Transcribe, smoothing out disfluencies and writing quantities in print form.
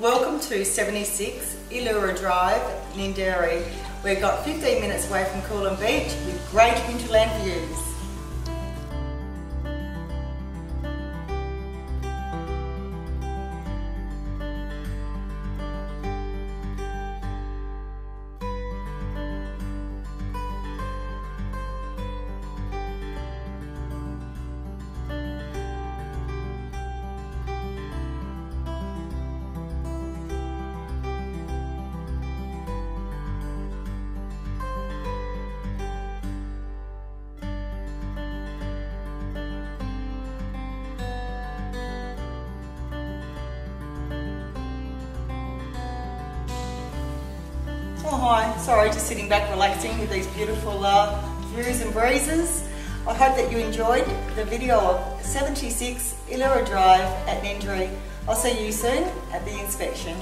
Welcome to 76 Elouera Drive, Ninderry. We've got 15 minutes away from Coolum Beach with great hinterland views. Oh hi, sorry, just sitting back relaxing with these beautiful views and breezes. I hope that you enjoyed the video of 76 Elouera Drive at Ninderry. I'll see you soon at the inspection.